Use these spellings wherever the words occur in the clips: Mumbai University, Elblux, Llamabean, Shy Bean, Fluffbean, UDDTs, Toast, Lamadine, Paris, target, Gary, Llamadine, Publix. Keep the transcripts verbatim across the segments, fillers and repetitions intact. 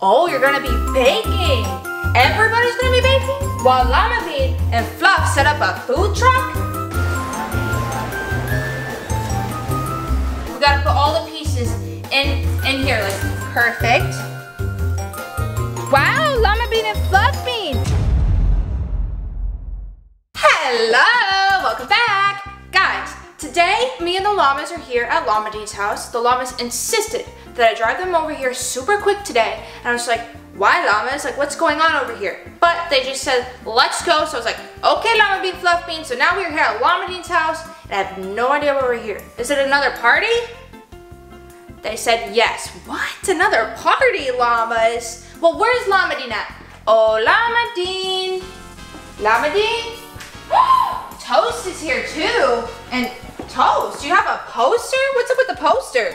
Oh, you're gonna be baking. Everybody's gonna be baking? While Llamabean and Fluff set up a food truck? We gotta put all the pieces in, in here, like perfect. Wow, Llamabean and Fluffbean. Hello, welcome back. Guys, today me and the llamas are here at Llamabean's house. The llamas insisted that I drive them over here super quick today. And I was like, why llamas? Like, what's going on over here? But they just said, let's go. So I was like, okay, Llamabean, Fluffbean. So now we're here at Llamabean's house and I have no idea where we're here. Is it another party? They said yes. What? Another party, llamas? Well, where's Llamadine at? Oh, Llamadine. Llamadine? Toast is here too. And Toast, you have a poster? What's up with the poster?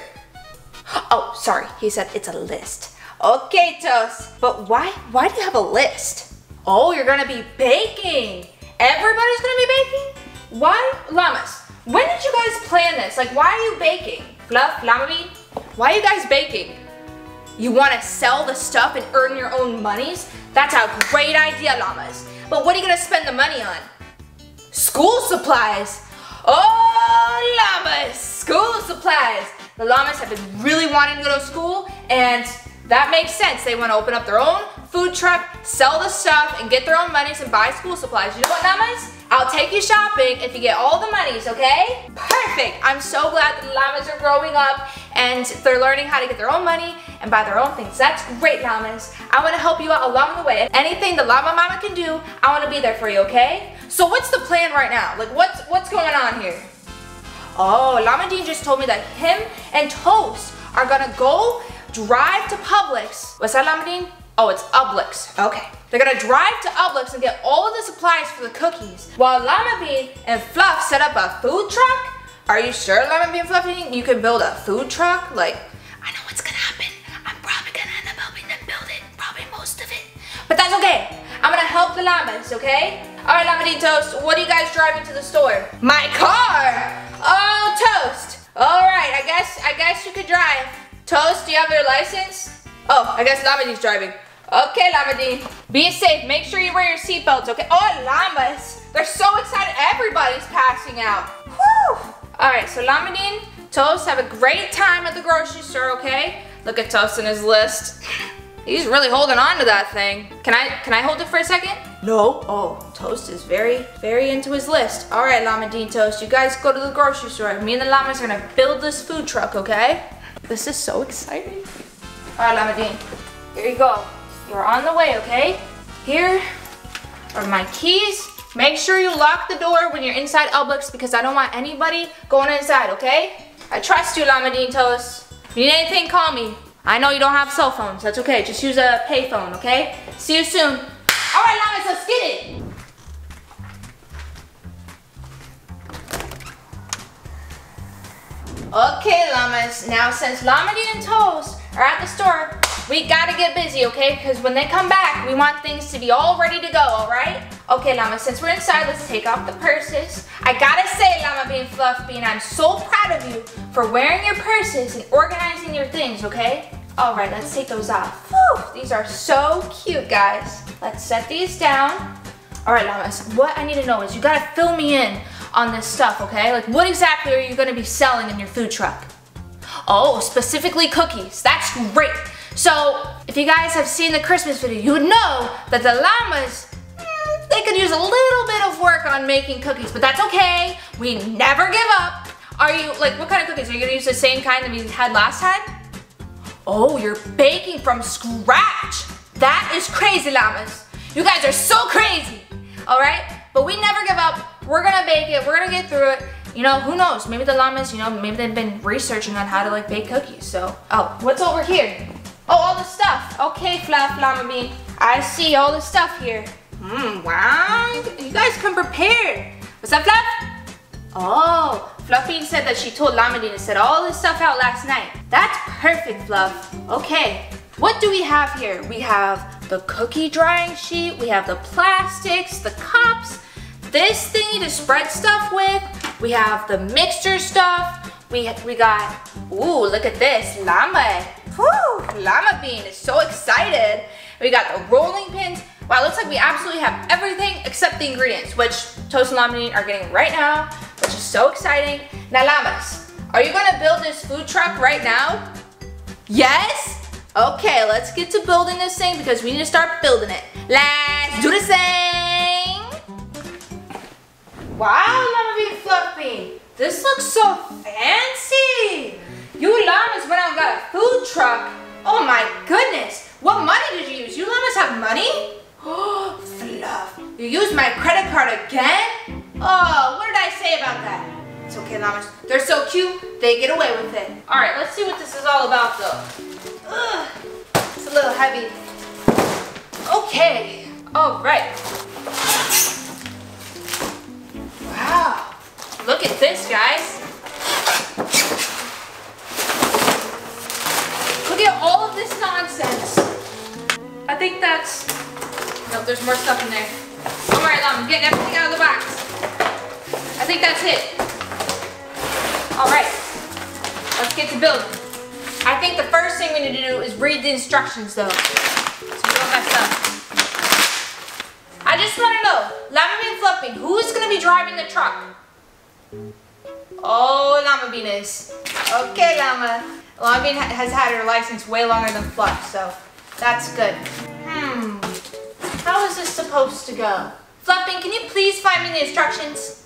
Oh, sorry. He said it's a list. Okay, Toast. But why, why do you have a list? Oh, you're gonna be baking. Everybody's gonna be baking? Why, llamas? When did you guys plan this? Like, why are you baking? Fluff, Llamabean, why are you guys baking? You want to sell the stuff and earn your own monies? That's a great idea, llamas. But what are you going to spend the money on? School supplies. Oh, llamas, school supplies. The llamas have been really wanting to go to school, and that makes sense. They want to open up their own food truck, sell the stuff, and get their own monies and buy school supplies. You know what, llamas? I'll take you shopping if you get all the monies, okay? Perfect. I'm so glad that the llamas are growing up and they're learning how to get their own money and buy their own things. That's great, llamas. I want to help you out along the way. Anything the llama mama can do, I want to be there for you, okay? So what's the plan right now? Like, what's what's going on here? Oh, Llamadine just told me that him and Toast are gonna go drive to Publix. What's that, Llamadine? Oh, it's Elblux. Okay. They're gonna drive to Elblux and get all of the supplies for the cookies while Llamabean and Fluff set up a food truck? Are you sure, Llamabean and Fluffbean, you can build a food truck? Like, I know what's gonna happen. I'm probably gonna end up helping them build it, probably most of it. But that's okay. I'm gonna help the llamas, okay? All right, Llamabean, Toast, what are you guys driving to the store? My car! Oh, Toast. All right, I guess, I guess you could drive. Toast, do you have your license? Oh, I guess Llamabean's driving. Okay, Llamadine. Be safe. Make sure you wear your seatbelts, okay? Oh, llamas. They're so excited. Everybody's passing out. Woo! All right, so Llamadine, Toast, have a great time at the grocery store, okay? Look at Toast and his list. He's really holding on to that thing. Can I can I hold it for a second? No. Oh, Toast is very, very into his list. All right, Llamadine, Toast, you guys go to the grocery store. Me and the llamas are going to build this food truck, okay? This is so exciting. All right, Llamadine, here you go. You're on the way, okay? Here are my keys. Make sure you lock the door when you're inside Elblux because I don't want anybody going inside, okay? I trust you, Llamadine, Toast. If you need anything, call me. I know you don't have cell phones. That's okay. Just use a pay phone, okay? See you soon. All right, llamas, let's get it. Okay, llamas. Now, since Llamadine and Toast are at the store, we gotta get busy, okay? Because when they come back, we want things to be all ready to go, all right? Okay, llamas, since we're inside, let's take off the purses. I gotta say, Llamabean, Fluffbean, I'm so proud of you for wearing your purses and organizing your things, okay? All right, let's take those off. Whew, these are so cute, guys. Let's set these down. All right, llamas, what I need to know is you gotta fill me in on this stuff, okay? Like, what exactly are you gonna be selling in your food truck? Oh, specifically cookies. That's great. So, if you guys have seen the Christmas video, you would know that the llamas, mm, they could use a little bit of work on making cookies, but that's okay. We never give up. Are you, like, what kind of cookies? Are you gonna use the same kind that we had last time? Oh, you're baking from scratch. That is crazy, llamas. You guys are so crazy, all right? But we never give up. We're gonna bake it. We're gonna get through it. You know, who knows? Maybe the llamas, you know, maybe they've been researching on how to, like, bake cookies, so. Oh, what's over here? Oh, all the stuff. Okay, Fluff, Llamabean. I see all the stuff here. Mmm, wow. You guys come prepared. What's up, Fluff? Oh, Fluffbean said that she told Llamabean to set all this stuff out last night. That's perfect, Fluff. Okay, what do we have here? We have the cookie drying sheet. We have the plastics, the cups, this thingy to spread stuff with. We have the mixture stuff. We, we got, ooh, look at this, llama. Whew, Llamabean is so excited. We got the rolling pins. Wow, it looks like we absolutely have everything except the ingredients, which Toast and Lamadine are getting right now, which is so exciting. Now, Llamas, are you gonna build this food truck right now? Yes? Okay, let's get to building this thing because we need to start building it. Let's do this thing. Wow, Llamabean Fluffbean, this looks so fancy. You llamas went out and got a food truck. Oh my goodness. What money did you use? You llamas have money? Oh, Fluff. You used my credit card again? Oh, what did I say about that? It's okay, llamas. They're so cute, they get away with it. All right, let's see what this is all about, though. Ugh, it's a little heavy. Okay, all right. Wow, look at this, guys. Look at all of this nonsense. I think that's, nope, there's more stuff in there. All right, llama, get everything out of the box. I think that's it. All right, let's get to building. I think the first thing we need to do is read the instructions, though, so we don't mess up. I just want to know, Llamabean Fluffbean, who is going to be driving the truck? Oh, Llamabean is. Okay, Llama. Llamabean has had her license way longer than Fluff, so that's good. Hmm, how is this supposed to go? Fluffbean, can you please find me the instructions?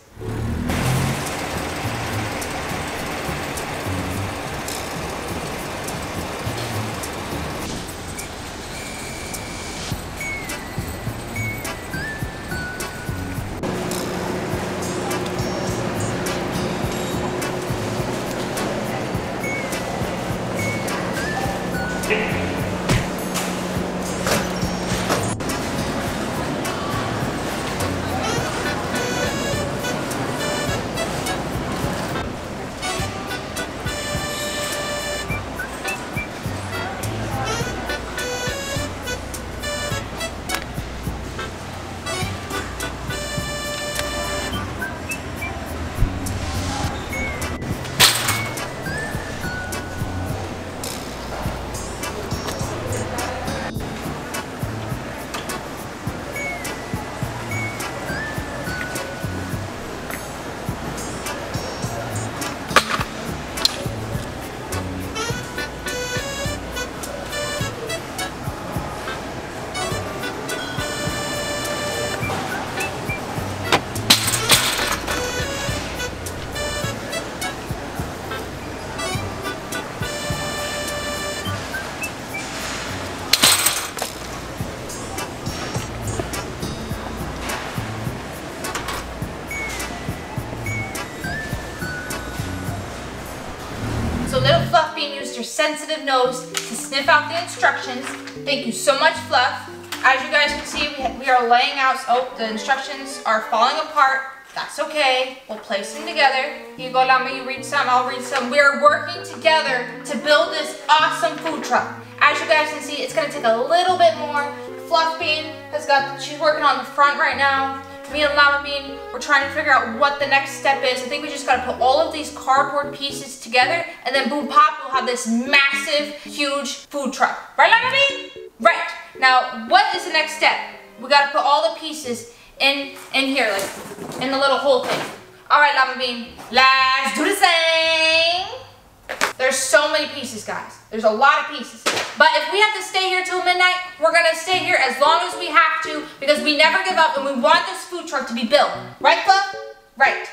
Sensitive nose to sniff out the instructions. Thank you so much, Fluff. As you guys can see, we, we are laying out, oh, the instructions are falling apart. That's okay, we'll place them together. You go, Llama, you read some, I'll read some. We're working together to build this awesome food truck. As you guys can see, it's gonna take a little bit more. Fluffbean has got, she's working on the front right now. Me and Llamabean, we're trying to figure out what the next step is. I think we just gotta put all of these cardboard pieces together, and then boom pop, we'll have this massive, huge food truck. Right, Llamabean? Right. Now, what is the next step? We gotta put all the pieces in, in here, like in the little hole thing. All right, Llamabean, let's do the thing. There's so many pieces, guys. There's a lot of pieces. But if we have to stay here till midnight, we're gonna stay here as long as we have to because we never give up and we want this food truck to be built. Right, Fluff? Right.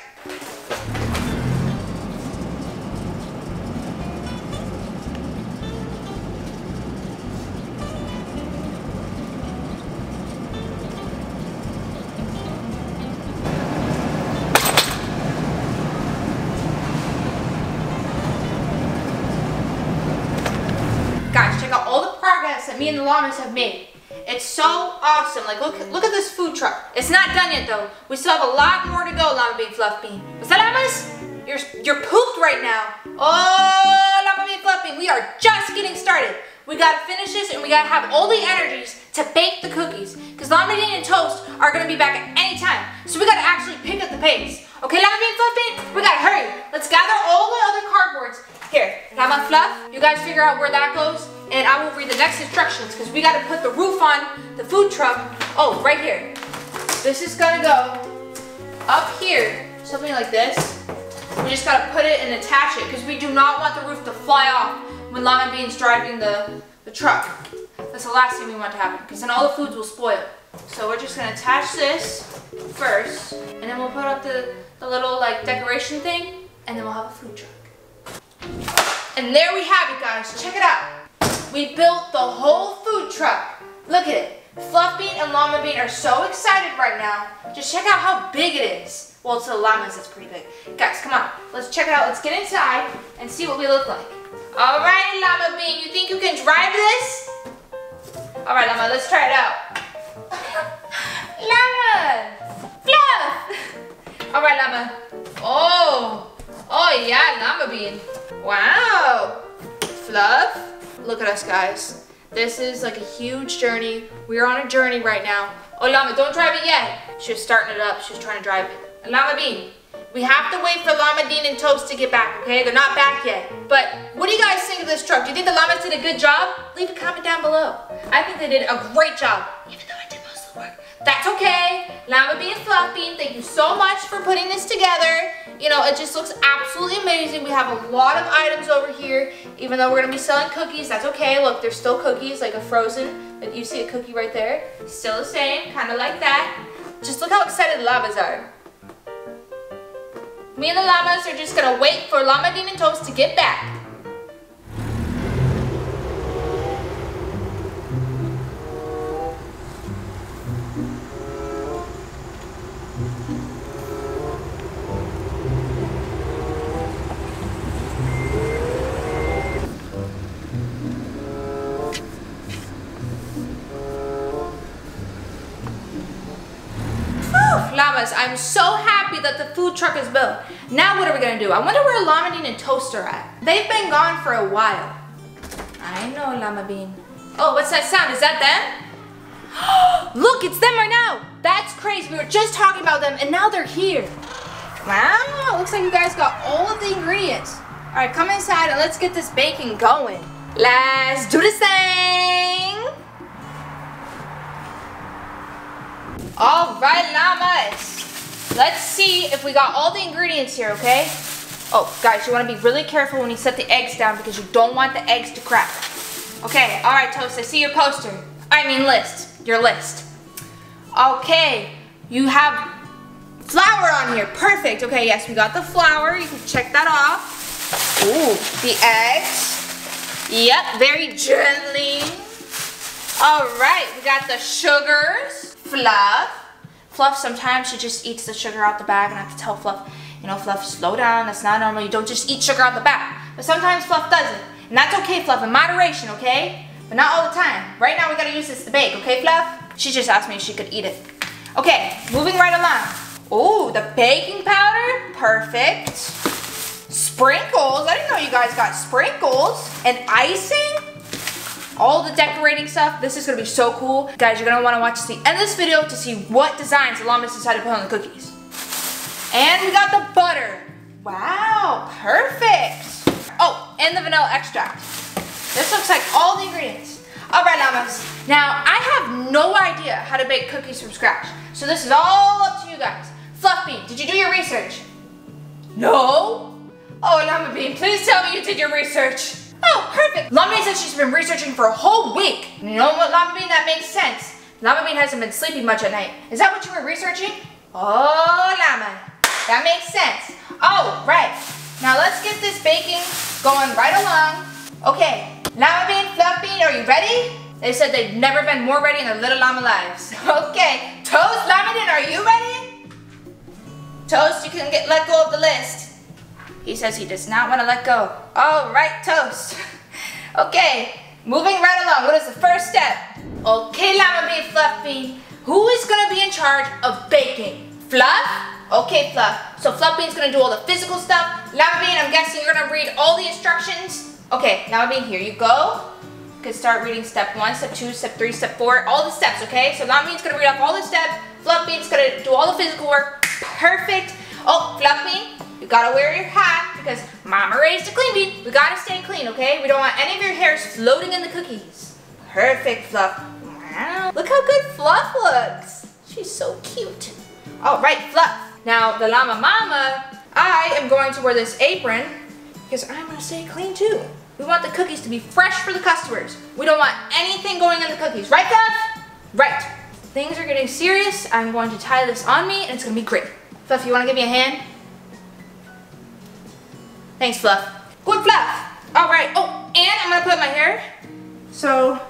Me and the llamas have made. It's so awesome. Like, look, look at this food truck. It's not done yet, though. We still have a lot more to go, Llamabean Fluffbean. What's that, llamas? You're, you're pooped right now. Oh, Llamabean Fluffbean, we are just getting started. We gotta finish this, and we gotta have all the energies to bake the cookies, because Lamadine and Toast are gonna be back at any time, so we gotta actually pick up the pace. Okay, Llamabean Fluffbean, we gotta hurry. Let's gather all the other cardboards. Here, Llama Fluff, you guys figure out where that goes. and I will read the next instructions because we got to put the roof on the food truck. Oh, right here. This is going to go up here, something like this. We just got to put it and attach it because we do not want the roof to fly off when Llamabean's driving the, the truck. That's the last thing we want to happen because then all the foods will spoil. So we're just going to attach this first, and then we'll put up the, the little like decoration thing, and then we'll have a food truck. And there we have it, guys. Check it out. We built the whole food truck. Look at it. Fluffbean and Llamabean are so excited right now. Just check out how big it is. Well, to the llamas, it's pretty big. Guys, come on. Let's check it out. Let's get inside and see what we look like. All right, Llamabean, you think you can drive this? All right, Llama, let's try it out. Llama! Fluff! All right, Llama. Oh! Oh, yeah, Llamabean. Wow! Fluff. Look at us, guys. This is like a huge journey. We're on a journey right now. Oh, Llama, don't drive it yet. She's starting it up. She's trying to drive it. Llamabean, we have to wait for Lamadine and Toast to get back, okay? They're not back yet. But what do you guys think of this truck? Do you think the llamas did a good job? Leave a comment down below. I think they did a great job, even though I did most of the work. That's okay. Llamabean and Fluffbean, thank you so much for putting this together. You know, it just looks absolutely amazing. We have a lot of items over here, even though we're gonna be selling cookies. That's okay. Look, there's still cookies, like a frozen, like you see a cookie right there. Still the same, kind of like that. Just look how excited the llamas are. Me and the llamas are just gonna wait for Llamabean and Toast to get back. Llamas, I'm so happy that the food truck is built. Now what are we gonna do? I wonder where Lamadine and Toast are at. They've been gone for a while. I know, Llamabean. Oh, what's that sound? Is that them? Look, it's them right now. That's crazy. We were just talking about them and now they're here. Wow, looks like you guys got all of the ingredients. All right, come inside and let's get this baking going. Let's do this thing. All right, llamas, let's see if we got all the ingredients here, okay? Oh, guys, you want to be really careful when you set the eggs down because you don't want the eggs to crack. Okay, all right, Toast, I see your poster. I mean list, your list. Okay, you have flour on here, perfect. Okay, yes, we got the flour, you can check that off. Ooh, the eggs. Yep, very gently. All right, we got the sugars. Fluff. Fluff, sometimes she just eats the sugar out the bag, and I have to tell Fluff, you know, Fluff, slow down, that's not normal, you don't just eat sugar out the bag. But sometimes Fluff doesn't, and that's okay, Fluff, in moderation, okay? But not all the time. Right now we gotta use this to bake, okay, Fluff? She just asked me if she could eat it. Okay, moving right along. Oh, the baking powder, perfect. Sprinkles, I didn't know you guys got sprinkles. And icing. All the decorating stuff. This is gonna be so cool. Guys, you're gonna wanna watch the end of this video to see what designs the llamas decided to put on the cookies. And we got the butter. Wow, perfect. Oh, and the vanilla extract. This looks like all the ingredients. All right, llamas. Now, I have no idea how to bake cookies from scratch. So this is all up to you guys. Fluffbean, did you do your research? No? Oh, Llamabean, please tell me you did your research. Oh, perfect. Llamabean said she's been researching for a whole week. You know what, Llamabean? That makes sense. Llamabean hasn't been sleeping much at night. Is that what you were researching? Oh, Llama. That makes sense. All right. Now let's get this baking going right along. Okay. Llamabean, Fluffbean, are you ready? They said they've never been more ready in their little llama lives. Okay. Toast, Llamabean, are you ready? Toast, you can get let go of the list. He says he does not want to let go. All right, Toast. Okay, moving right along. What is the first step? Okay, Llamabean, Fluffbean. Who is going to be in charge of baking? Fluff? Okay, Fluff. So Fluffbean's going to do all the physical stuff. Llamabean, I'm guessing you're going to read all the instructions. Okay, Llamabean, here you go. You can start reading step one, step two, step three, step four, all the steps, okay? So Llamabean's going to read off all the steps. Fluffbean's going to do all the physical work. Perfect. Oh, Fluffbean. You gotta wear your hat because Mama raised a clean bean. We gotta stay clean, okay? We don't want any of your hairs floating in the cookies. Perfect, Fluff. Wow. Look how good Fluff looks. She's so cute. All right, Fluff. Now, the llama mama, I am going to wear this apron because I'm gonna stay clean too. We want the cookies to be fresh for the customers. We don't want anything going in the cookies. Right, Fluff? Right. Things are getting serious. I'm going to tie this on me and it's gonna be great. Fluff, you wanna give me a hand? Thanks, Fluff. Good, Fluff. All right. Oh, and I'm gonna put up my hair so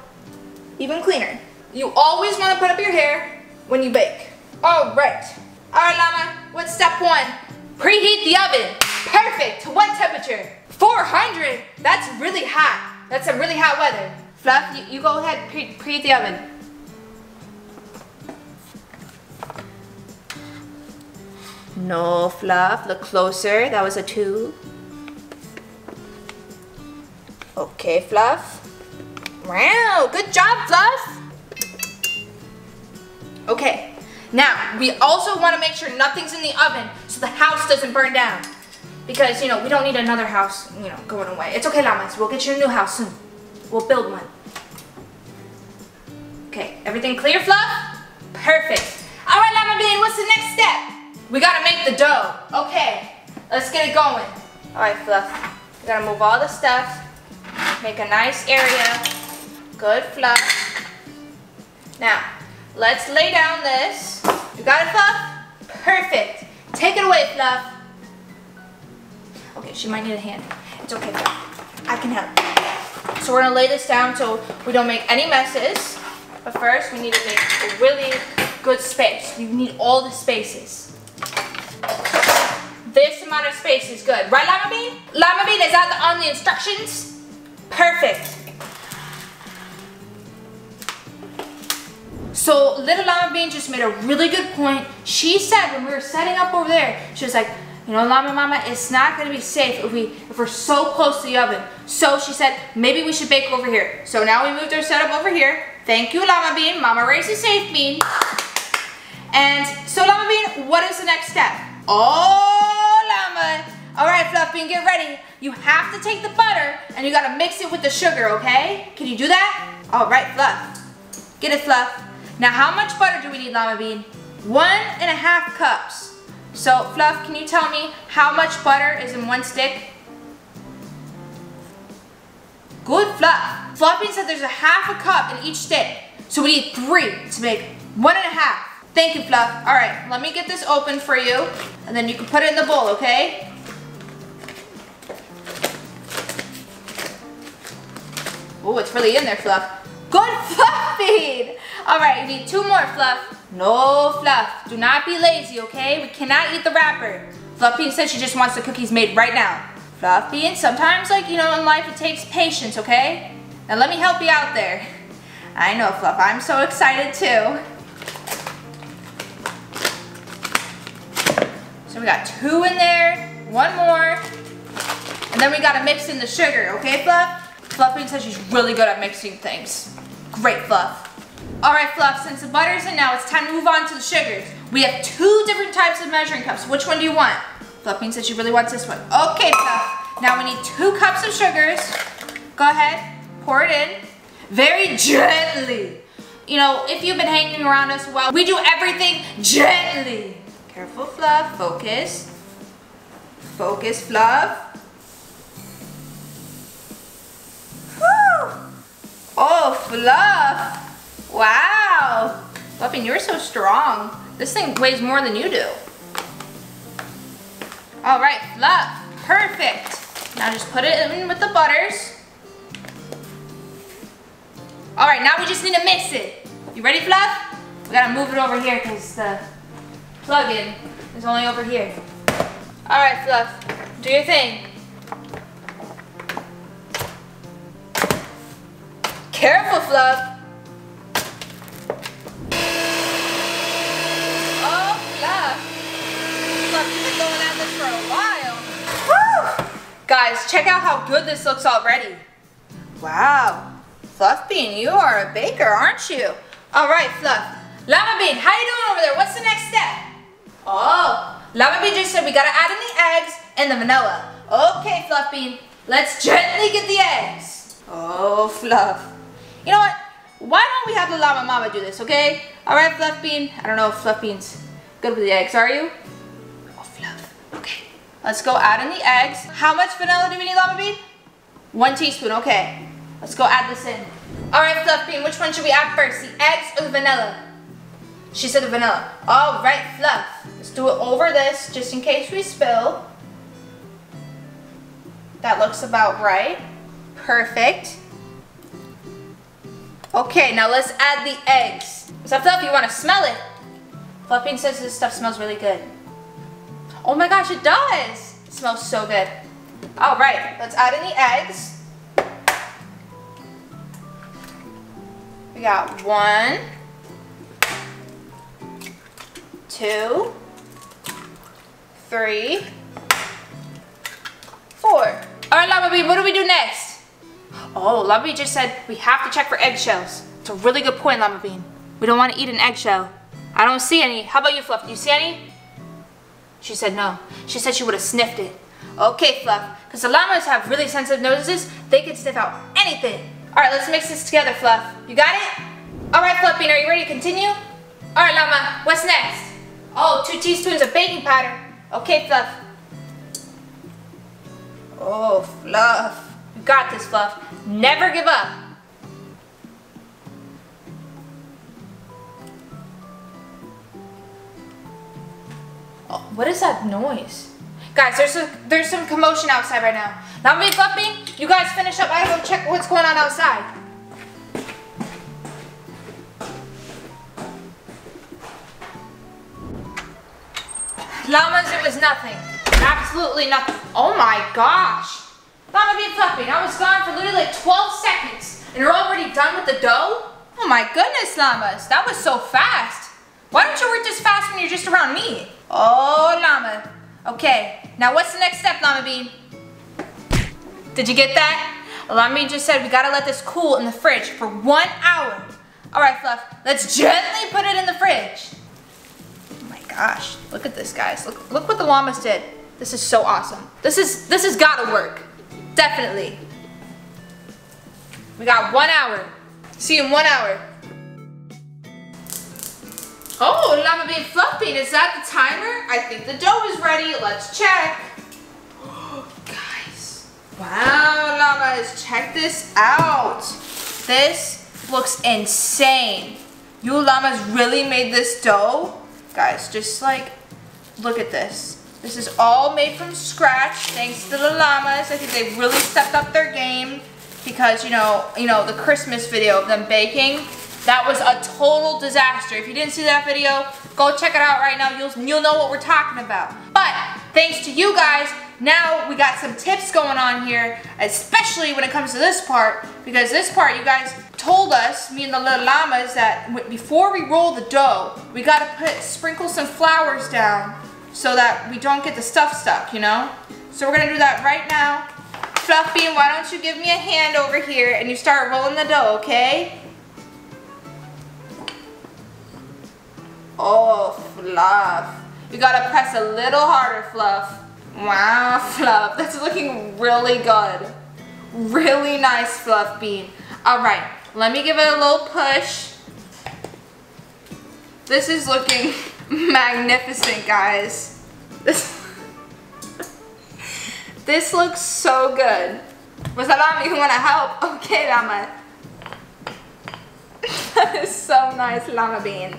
even cleaner. You always wanna put up your hair when you bake. All right. All right, llama, what's step one? Preheat the oven. Perfect. To what temperature? four hundred. That's really hot. That's a really hot weather. Fluff, you, you go ahead, pre preheat the oven. No, Fluff, look closer. That was a two. Okay, Fluff. Wow, good job, Fluff. Okay. Now, we also want to make sure nothing's in the oven so the house doesn't burn down. Because, you know, we don't need another house, you know, going away. It's okay, llamas. We'll get you a new house soon. We'll build one. Okay, everything clear, Fluff? Perfect. All right, Llamabean, what's the next step? We got to make the dough. Okay, let's get it going. All right, Fluff. We got to move all the stuff. Make a nice area. Good, Fluff. Now, let's lay down this. You got it, Fluff? Perfect. Take it away, Fluff. Okay, she might need a hand. It's okay, Fluff. I can help. So we're gonna lay this down so we don't make any messes. But first, we need to make a really good space. You need all the spaces. This amount of space is good. Right, Llamabean? Llamabean, is that on the instructions? Perfect. So little Llamabean just made a really good point. She said when we were setting up over there, she was like, you know, Llama Mama, it's not gonna be safe if, we, if we're so close to the oven. So she said, maybe we should bake over here. So now we moved our setup over here. Thank you, Llamabean. Mama raised a safe bean. And so Llamabean, what is the next step? Oh, Llama. All right, Fluffbean, get ready. You have to take the butter and you gotta mix it with the sugar, okay? Can you do that? All right, Fluff. Get it, Fluff. Now, how much butter do we need, Llamabean? One and a half cups. So, Fluff, can you tell me how much butter is in one stick? Good, Fluff. Fluffbean said there's a half a cup in each stick. So we need three to make one and a half. Thank you, Fluff. All right, let me get this open for you, and then you can put it in the bowl, okay? Oh, it's really in there, Fluff. Good, Fluffbean. All right, you need two more, Fluff. No, Fluff, do not be lazy, okay? We cannot eat the wrapper. Fluffbean said she just wants the cookies made right now. Fluffbean, sometimes, like, you know, in life it takes patience, okay? Now let me help you out there. I know, Fluff, I'm so excited too. So we got two in there, one more, and then we gotta mix in the sugar, okay, Fluff? Fluffbean said she's really good at mixing things. Great, Fluff. All right, Fluff, since the butter's in now, it's time to move on to the sugars. We have two different types of measuring cups. Which one do you want? Fluffbean said she really wants this one. Okay, Fluff. Now we need two cups of sugars. Go ahead, pour it in. Very gently. You know, if you've been hanging around us, well, we do everything gently. Careful, Fluff, focus. Focus, Fluff. Whew. Oh, Fluff. Wow, Fluffbean, you're so strong. This thing weighs more than you do. All right, Fluff, perfect. Now just put it in with the butters. All right, now we just need to mix it. You ready, Fluff? We gotta move it over here because the plug-in is only over here. All right, Fluff, do your thing. Careful, Fluff. For a while. Woo! Guys, check out how good this looks already. Wow. Fluffbean, you are a baker, aren't you? All right, Fluff. Llamabean, how you doing over there? What's the next step? Oh, Llamabean just said we gotta add in the eggs and the vanilla. Okay, Fluffbean, let's gently get the eggs. Oh, Fluff. You know what? Why don't we have the llama mama do this, okay? All right, Fluffbean. I don't know if Fluffbean's good with the eggs, are you? Oh, Fluff. Okay. Let's go add in the eggs. How much vanilla do we need, Llamabean? One teaspoon, okay. Let's go add this in. All right, Fluffbean, which one should we add first, the eggs or the vanilla? She said the vanilla. All right, Fluff. Let's do it over this, just in case we spill. That looks about right. Perfect. Okay, now let's add the eggs. So Fluff, you want to smell it? Fluffbean says this stuff smells really good. Oh my gosh, it does! It smells so good. All right, let's add in the eggs. We got one, two, three, four. All right, Llamabean, what do we do next? Oh, Llamabean just said we have to check for eggshells. It's a really good point, Llamabean. We don't want to eat an eggshell. I don't see any. How about you, Fluff? Do you see any? She said no. She said she would have sniffed it. Okay, Fluff. Because the llamas have really sensitive noses, they can sniff out anything. All right, let's mix this together, Fluff. You got it? All right, Fluffbean, are you ready to continue? All right, Llama, what's next? Oh, two teaspoons of baking powder. Okay, Fluff. Oh, Fluff. You got this, Fluff. Never give up. Oh, what is that noise? Guys, there's a, there's some commotion outside right now. Now me, Fluffbean, you guys finish up. I gotta go check what's going on outside. Llamas, it was nothing. Absolutely nothing. Oh my gosh. Llamabean, Fluffbean, I was gone for literally like twelve seconds and you're already done with the dough? Oh my goodness, llamas, that was so fast. Why don't you work this fast when you're just around me? Oh, llama. Okay, now what's the next step, Llamabean? Did you get that? Llamabean just said we gotta let this cool in the fridge for one hour. All right, Fluff, let's gently put it in the fridge. Oh my gosh, look at this, guys. Look, look what the llamas did. This is so awesome. This is, this has gotta work. Definitely. We got one hour. See you in one hour. Oh, Llamabean, Fluffbean, is that the timer? I think the dough is ready. Let's check. Oh, guys. Wow, llamas, check this out. This looks insane. You llamas really made this dough? Guys, just like, look at this. This is all made from scratch, thanks to the llamas. I think they've really stepped up their game because, you know, you know, the Christmas video of them baking, that was a total disaster. If you didn't see that video, go check it out right now. You'll, you'll know what we're talking about. But thanks to you guys, now we got some tips going on here, especially when it comes to this part, because this part, you guys told us, me and the little llamas, that before we roll the dough, we gotta put, sprinkle some flowers down so that we don't get the stuff stuck, you know? So we're gonna do that right now. Fluffbean, why don't you give me a hand over here and you start rolling the dough, okay? Oh, Fluff. You gotta press a little harder, Fluff. Wow, Fluff, that's looking really good. Really nice, Fluffbean. All right, let me give it a little push. This is looking magnificent, guys. This, this loops so good. Was that Llama? You want to help? Okay, Llama. That is so nice, Llamabean.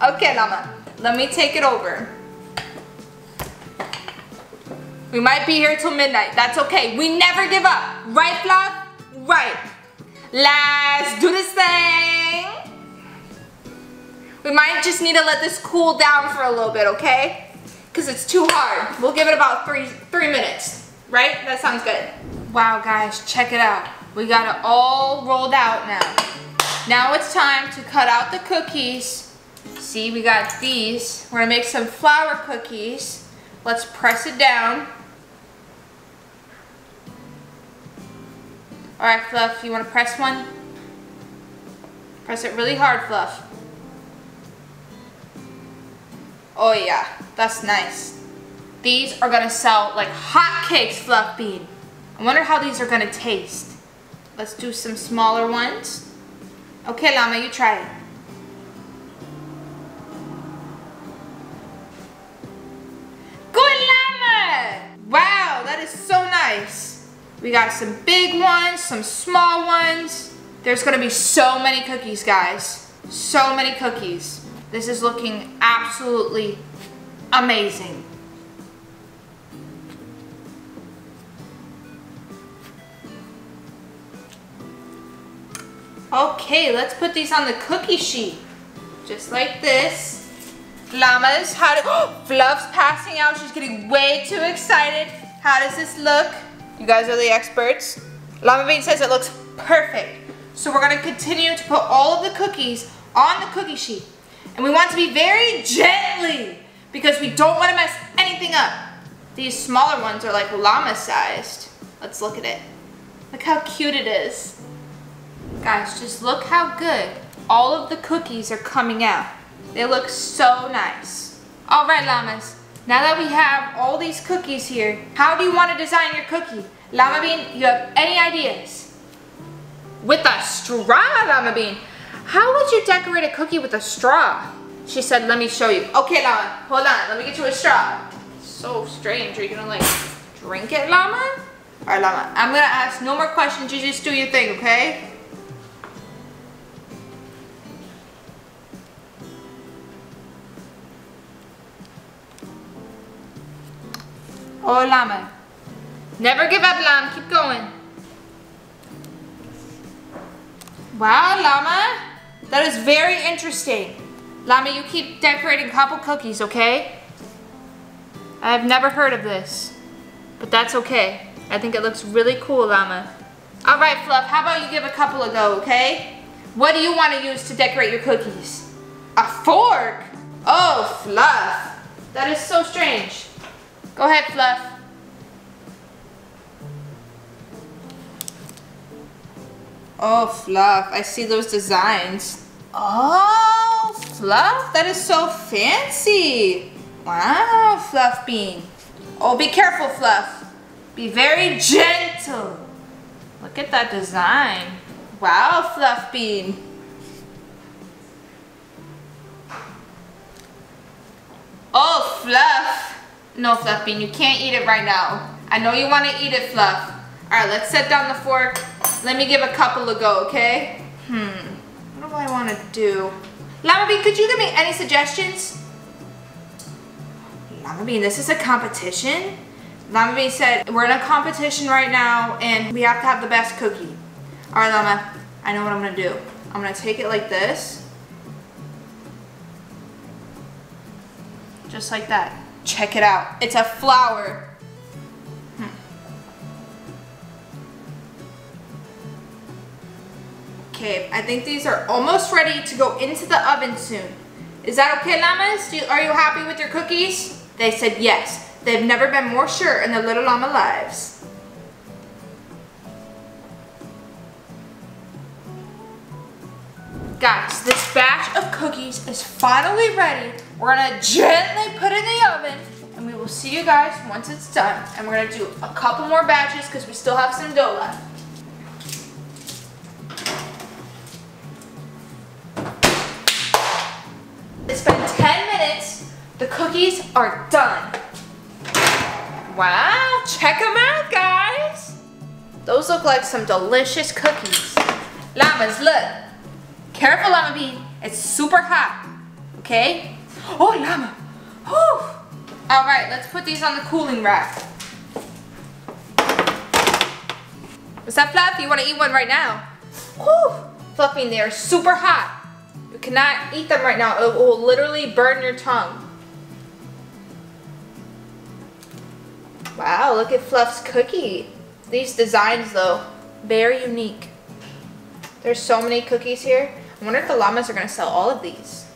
Okay, Llama. Let me take it over. We might be here till midnight. That's okay. We never give up. Right, Fluff? Right. Let's do this thing. We might just need to let this cool down for a little bit, okay? Because it's too hard. We'll give it about three three minutes, right? That sounds good. Wow, guys, check it out. We got it all rolled out now. Now it's time to cut out the cookies. See, we got these. We're gonna make some flour cookies. Let's press it down. All right, Fluff, you wanna press one? Press it really hard, Fluff. Oh yeah, that's nice. These are gonna sell like hotcakes, Fluffbean. I wonder how these are gonna taste. Let's do some smaller ones. Okay, Llama, you try it. Good, Llama! Wow, that is so nice. We got some big ones, some small ones. There's gonna be so many cookies, guys. So many cookies. This is looking absolutely amazing. Okay, let's put these on the cookie sheet. Just like this. Llama's, how do, oh, Fluff's passing out. She's getting way too excited. How does this look? You guys are the experts. Llamabean says it looks perfect. So we're gonna continue to put all of the cookies on the cookie sheet. And we want to be very gently because we don't wanna mess anything up. These smaller ones are like llama-sized. Let's look at it. Look how cute it is. Guys, just look how good all of the cookies are coming out. They look so nice. All right, llamas, now that we have all these cookies here, how do you want to design your cookie? Llamabean, you have any ideas? With a straw, Llamabean. How would you decorate a cookie with a straw? She said, let me show you. Okay, Llama, hold on, let me get you a straw. So strange, are you gonna like drink it, Llama? All right, Llama, I'm gonna ask no more questions, you just do your thing, okay? Oh, Llama. Never give up, Llama. Keep going. Wow, Llama. That is very interesting. Llama, you keep decorating couple cookies, okay? I've never heard of this, but that's okay. I think it looks really cool, Llama. All right, Fluff, how about you give a couple a go, okay? What do you want to use to decorate your cookies? A fork? Oh, Fluff. That is so strange. Go ahead, Fluff. Oh, Fluff, I see those designs. Oh, Fluff, that is so fancy. Wow, Fluffbean. Oh, be careful, Fluff. Be very gentle. Look at that design. Wow, Fluffbean. Oh, Fluff. No, Fluffbean, you can't eat it right now. I know you want to eat it, Fluff. All right, let's set down the fork. Let me give a couple a go, okay? Hmm, what do I want to do? Llamabean, could you give me any suggestions? Llamabean, this is a competition? Llamabean said, we're in a competition right now and we have to have the best cookie. All right, Llama, I know what I'm going to do. I'm going to take it like this. Just like that. Check it out. It's a flower. Hmm. Okay, I think these are almost ready to go into the oven soon. Is that okay, llamas? Do you, are you happy with your cookies? They said yes. They've never been more sure in their little llama lives. Guys, this batch of cookies is finally ready. We're gonna gently put it in the oven and we will see you guys once it's done. And we're gonna do a couple more batches because we still have some dough left. It's been ten minutes. The cookies are done. Wow, check them out, guys. Those look like some delicious cookies. Llamas, look. Careful, Llamabean. It's super hot, okay? Oh, Llama. Whew. All right, let's put these on the cooling rack. What's up, Fluff? You want to eat one right now? Whew. Fluffbean, they are super hot. You cannot eat them right now. It will literally burn your tongue. Wow, look at Fluff's cookie. These designs, though, very unique. There's so many cookies here. I wonder if the llamas are going to sell all of these.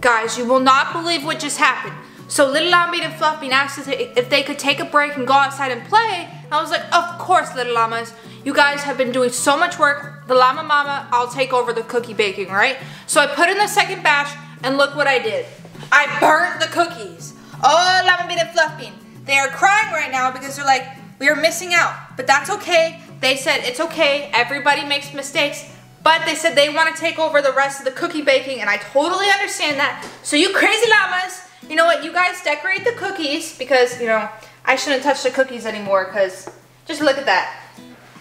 Guys, you will not believe what just happened. So little Llamabean and Fluffbean asked us if they could take a break and go outside and play. And I was like, of course, little llamas. You guys have been doing so much work. The llama mama, I'll take over the cookie baking, right? So I put in the second batch and look what I did. I burnt the cookies. Oh, Llamabean and Fluffbean. They are crying right now because they're like, we are missing out. But that's okay. They said it's okay. Everybody makes mistakes. But they said they want to take over the rest of the cookie baking, and I totally understand that. So you crazy llamas, you know what? You guys decorate the cookies because, you know, I shouldn't touch the cookies anymore because just look at that.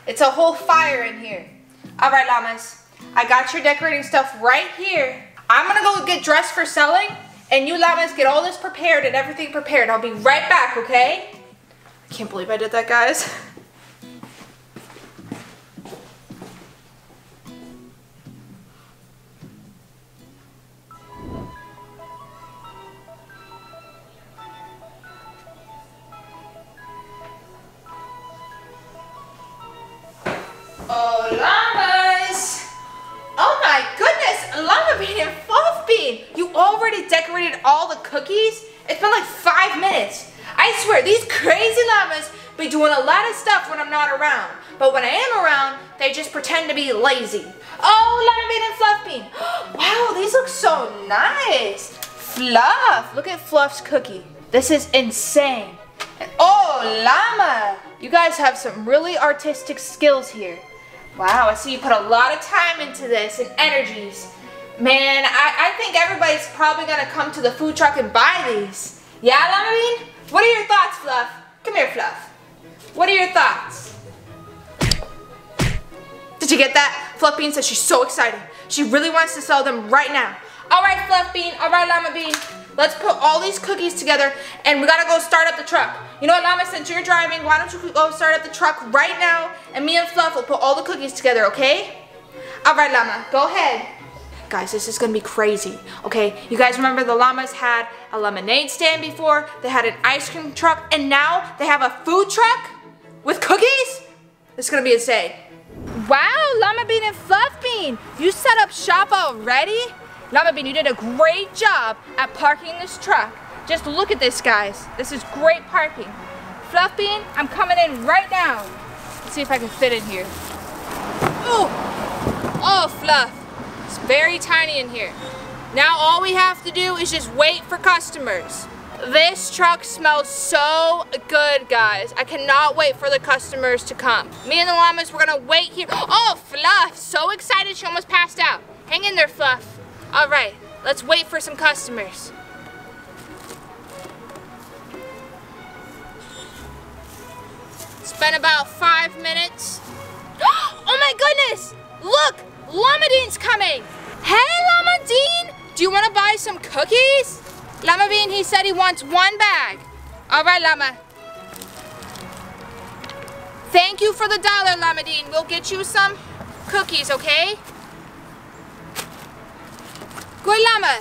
It's a whole fire in here. All right, llamas, I got your decorating stuff right here. I'm going to go get dressed for selling, and you llamas get all this prepared and everything prepared. I'll be right back, okay? I can't believe I did that, guys. Decorated all the cookies. It's been like five minutes. I swear, these crazy llamas be doing a lot of stuff when I'm not around. But when I am around, they just pretend to be lazy. Oh, Llamabean and Fluffbean. Wow, these look so nice. Fluff, look at Fluff's cookie. This is insane. And oh, llama. You guys have some really artistic skills here. Wow, I see you put a lot of time into this and energies. Man, I, I think everybody's probably going to come to the food truck and buy these. Yeah, Lamadine? What are your thoughts, Fluff? Come here, Fluff. What are your thoughts? Did you get that? Fluffbean says she's so excited. She really wants to sell them right now. All right, Fluffbean. All right, Llamabean. Let's put all these cookies together, and we got to go start up the truck. You know what, Llama, since you're driving, why don't you go start up the truck right now, and me and Fluff will put all the cookies together, okay? All right, Llama, go ahead. Guys, this is gonna be crazy, okay? You guys remember the llamas had a lemonade stand before, they had an ice cream truck, and now they have a food truck with cookies? This is gonna be insane. Wow, Llamabean and Fluffbean, you set up shop already? Llamabean, you did a great job at parking this truck. Just look at this, guys. This is great parking. Fluffbean, I'm coming in right now. Let's see if I can fit in here. Ooh, oh, Fluff. It's very tiny in here. Now all we have to do is just wait for customers. This truck smells so good, guys. I cannot wait for the customers to come. Me and the llamas, we're gonna wait here. Oh, Fluff, so excited she almost passed out. Hang in there, Fluff. All right, let's wait for some customers. It's been about five minutes. Oh my goodness, look. Llamabean's coming! Hey, Lamadine! Do you want to buy some cookies? Llamabean, he said he wants one bag. All right, Llama. Thank you for the dollar, Lamadine. We'll get you some cookies, okay? Good, Llama.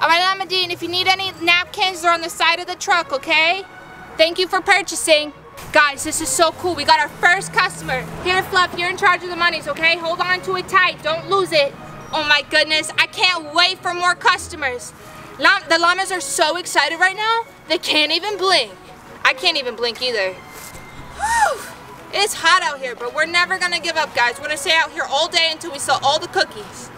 All right, Lamadine, if you need any napkins, they're on the side of the truck, okay? Thank you for purchasing. Guys, this is so cool. We got our first customer. Here, Fluff, you're in charge of the monies, okay? Hold on to it tight. Don't lose it. Oh, my goodness. I can't wait for more customers. Llama, the llamas are so excited right now, they can't even blink. I can't even blink either. Whew. It's hot out here, but we're never going to give up, guys. We're going to stay out here all day until we sell all the cookies.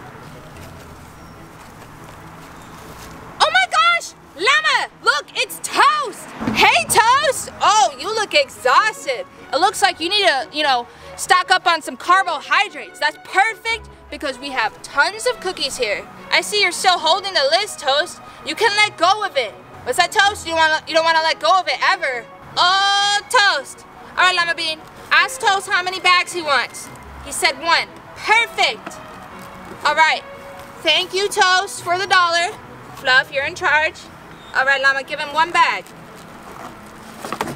Oh, my gosh! Llama, look, it's Toast. Hey, Toast. Oh, you look exhausted. It looks like you need to, you know, stock up on some carbohydrates. That's perfect because we have tons of cookies here. I see you're still holding the list, Toast. You can let go of it. What's that, Toast? You want you don't want to let go of it ever. Oh, Toast. All right, Llamabean. Ask Toast how many bags he wants. He said one. Perfect. All right. Thank you, Toast, for the dollar. Fluff, you're in charge. All right, Llama, give him one bag.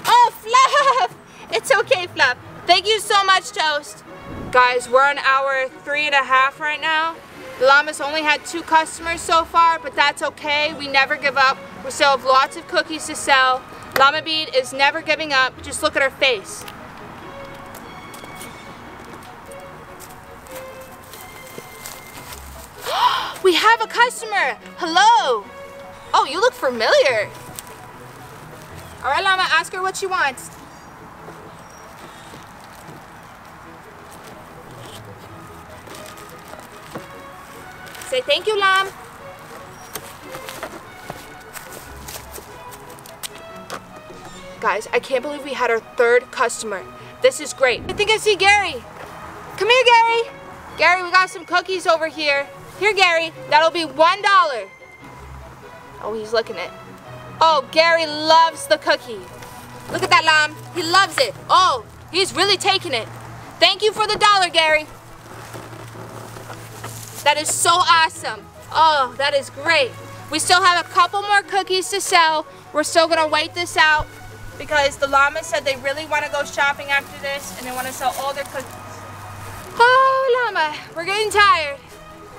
Oh, Fluff! It's okay, Fluff. Thank you so much, Toast. Guys, we're on hour three and a half right now. The llamas only had two customers so far, but that's okay. We never give up. We still have lots of cookies to sell. Llamabean is never giving up. Just look at her face. We have a customer. Hello. Oh, you look familiar. All right, Llama, ask her what she wants. Say thank you, Llama. guys. I can't believe we had our third customer. This is great. I think I see Gary. Come here, Gary. Gary, we got some cookies over here. Here, Gary. That'll be one dollar. Oh, he's licking it. Oh, Gary loves the cookie. Look at that, Lam. He loves it. Oh, he's really taking it. Thank you for the dollar, Gary. That is so awesome. Oh, that is great. We still have a couple more cookies to sell. We're still gonna wait this out because the llamas said they really wanna go shopping after this and they wanna sell all their cookies. Oh, llama, we're getting tired.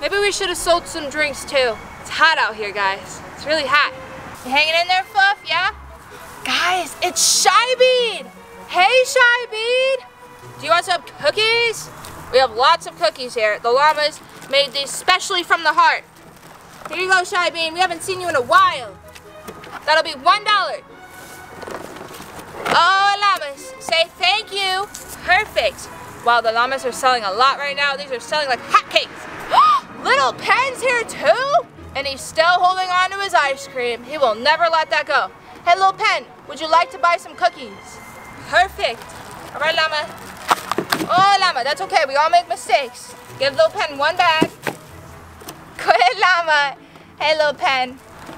Maybe we should have sold some drinks too. It's hot out here, guys. It's really hot. You hanging in there, Fluff, yeah? Guys, it's Shy Bean. Hey, Shy Bean. Do you want some cookies? We have lots of cookies here. The llamas made these specially from the heart. Here you go, Shy Bean. We haven't seen you in a while. That'll be one dollar. Oh, llamas, say thank you. Perfect. Wow, the llamas are selling a lot right now. These are selling like hotcakes. Little Pen's here too? And he's still holding on to his ice cream. He will never let that go. Hey, Little Pen, would you like to buy some cookies? Perfect. All right, llama. Oh, llama, that's okay. We all make mistakes. Give Little Pen one bag. Good, llama. Hey, Little Pen.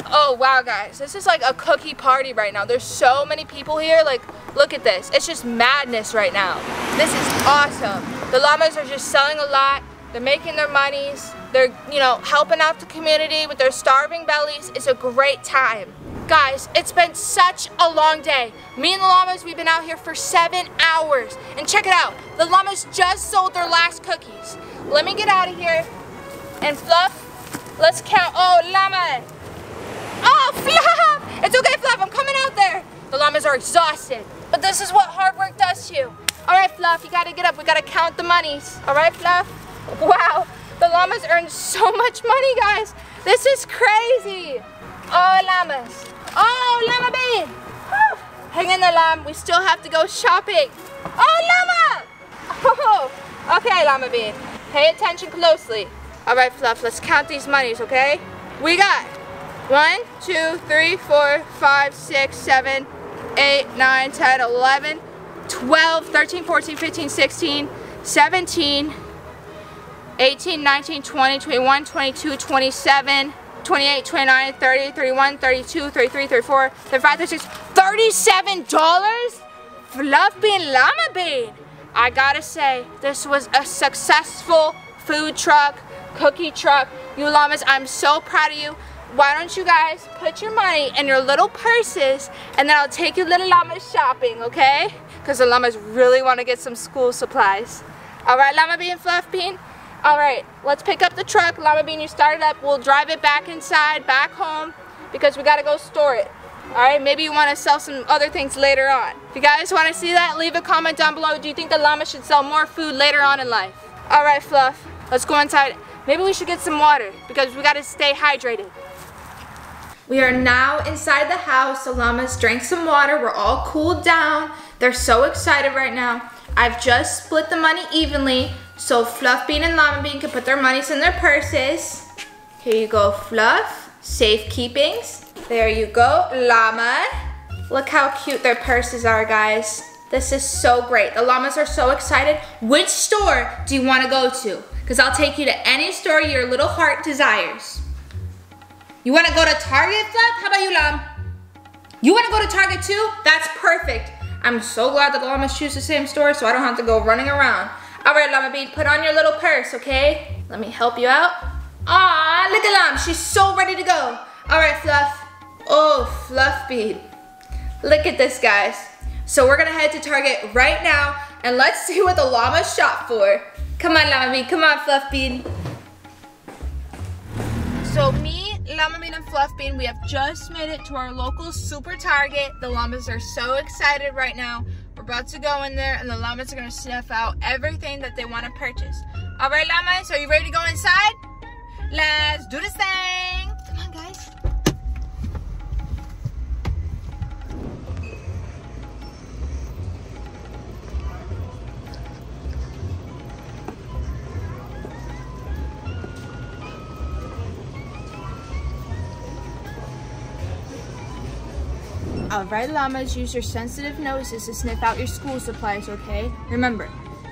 Oh, wow, guys. This is like a cookie party right now. There's so many people here. Like, look at this. It's just madness right now. This is awesome. The llamas are just selling a lot. They're making their monies. They're, you know, helping out the community with their starving bellies. It's a great time. Guys, it's been such a long day. Me and the llamas, we've been out here for seven hours. And check it out. The llamas just sold their last cookies. Let me get out of here. And Fluff, let's count. Oh, llama. Oh, Fluff. It's okay, Fluff. I'm coming out there. The llamas are exhausted. But this is what hard work does to you. All right, Fluff, you got to get up. We got to count the monies. All right, Fluff? Wow, the llamas earned so much money, guys. This is crazy. Oh, llamas. Oh, llama bean. Whew. Hang in there, llama. We still have to go shopping. Oh, llama. Oh, okay, llama bean. Pay attention closely. All right, Fluff, let's count these monies, okay? We got one, two, three, four, five, six, seven, eight, nine, ten, eleven, twelve, thirteen, fourteen, fifteen, sixteen, seventeen, eighteen, nineteen, twenty, twenty-one, twenty-two, twenty-seven, twenty-eight, twenty-nine, thirty, thirty-one, thirty-two, thirty-three, thirty-four, thirty-five, thirty-six, thirty-seven dollars? Fluffbean, llama bean. I gotta say, this was a successful food truck, cookie truck. You llamas, I'm so proud of you. Why don't you guys put your money in your little purses and then I'll take your little llamas shopping, okay? Because the llamas really want to get some school supplies. All right, llama bean, Fluff bean. All right, let's pick up the truck. Llama bean, you start it up. We'll drive it back inside, back home, because we gotta go store it. All right, maybe you wanna sell some other things later on. If you guys wanna see that, leave a comment down below. Do you think the llama should sell more food later on in life? All right, Fluff, let's go inside. Maybe we should get some water, because we gotta stay hydrated. We are now inside the house. The llamas drank some water. We're all cooled down. They're so excited right now. I've just split the money evenly, so Fluffbean and Llamabean can put their monies in their purses. Here you go, Fluff. Safe keepings. There you go, llama. Look how cute their purses are, guys. This is so great. The llamas are so excited. Which store do you want to go to? Because I'll take you to any store your little heart desires. You want to go to Target, Fluff? How about you, Llama? You want to go to Target too? That's perfect. I'm so glad that the llamas choose the same store so I don't have to go running around. All right, Llama Bean, put on your little purse, okay? Let me help you out. Aw, look at Llama, she's so ready to go. All right, Fluff. Oh, Fluff Bean. Look at this, guys. So we're gonna head to Target right now and let's see what the llamas shop for. Come on, Llama Bean, come on, Fluff Bean. So me, Llama Bean, and Fluff Bean, we have just made it to our local super Target. The llamas are so excited right now. We're about to go in there and the llamas are gonna sniff out everything that they wanna purchase. All right, llamas, are you ready to go inside? Let's do this thing. Come on, guys. Alright, llamas, use your sensitive noses to sniff out your school supplies, okay? Remember,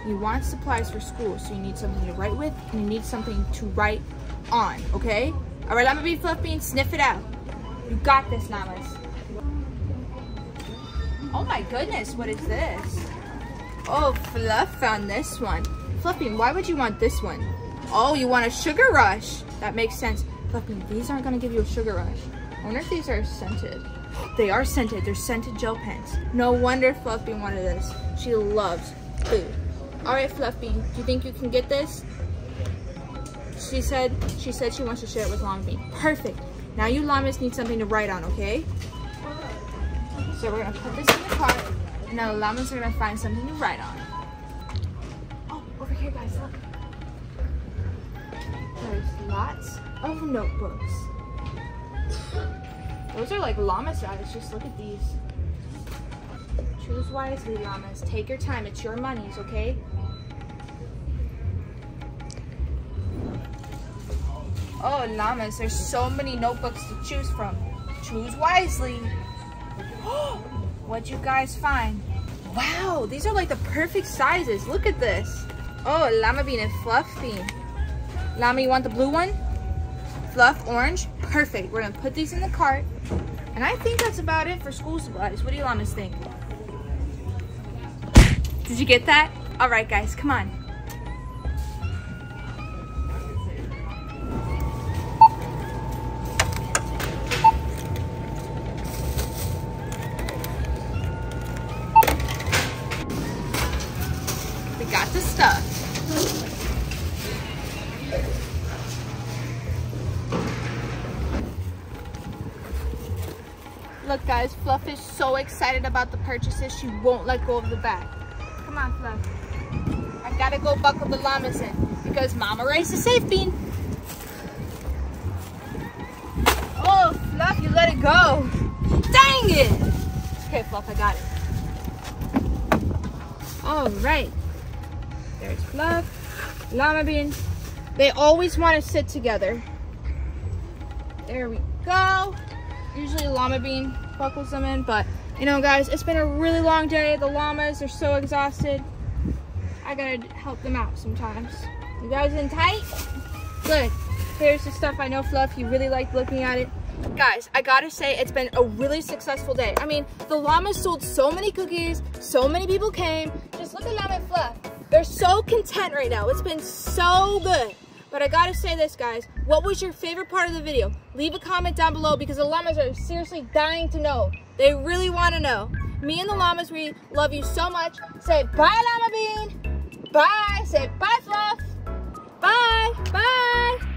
you want supplies for school, so you need something to write with, and you need something to write on, okay? Alright, Llama Bean, Fluffbean, sniff it out. You got this, llamas. Oh my goodness, what is this? Oh, Fluff found this one. Fluffbean, why would you want this one? Oh, you want a sugar rush. That makes sense. Fluffbean, these aren't gonna give you a sugar rush. I wonder if these are scented. They are scented. They're scented gel pens. No wonder Fluffbean wanted this. She loves food. All right, Fluffbean, do you think you can get this? She said she said she wants to share it with Llamabean. Perfect. Now you llamas need something to write on, okay? So we're gonna put this in the cart, and now the llamas are gonna find something to write on. Oh, over here, guys, look. There's lots of notebooks. Those are like llama size, just look at these. Choose wisely, llamas. Take your time, it's your monies, okay? Oh, llamas, there's so many notebooks to choose from. Choose wisely. What'd you guys find? Wow, these are like the perfect sizes. Look at this. Oh, Llamabean and Fluffbean. Llama, you want the blue one? Fluff, orange? Perfect. We're gonna put these in the cart. And I think that's about it for school supplies. What do you llamas think? Did you get that? All right, guys, come on. We got the stuff. Look, guys, Fluff is so excited about the purchases, she won't let go of the bag. Come on, Fluff. I gotta go buckle the llamas in because Mama raised a safe bean. Oh, Fluff, you let it go. Dang it! Okay, Fluff, I got it. All right. There's Fluff, Llamabean. They always want to sit together. There we go. Usually Llamabean buckles them in, but you know, guys, it's been a really long day. The llamas are so exhausted. I gotta help them out sometimes. You guys in tight? Good. Here's the stuff. I know, Fluff, you really like looking at it. Guys, I gotta say, it's been a really successful day. I mean, the llamas sold so many cookies, so many people came. Just look at Llama and Fluff. They're so content right now. It's been so good. But I gotta say this, guys, what was your favorite part of the video? Leave a comment down below because the llamas are seriously dying to know. They really wanna know. Me and the llamas, we love you so much. Say bye, Llama Bean. Bye, say bye, Fluff. Bye, bye.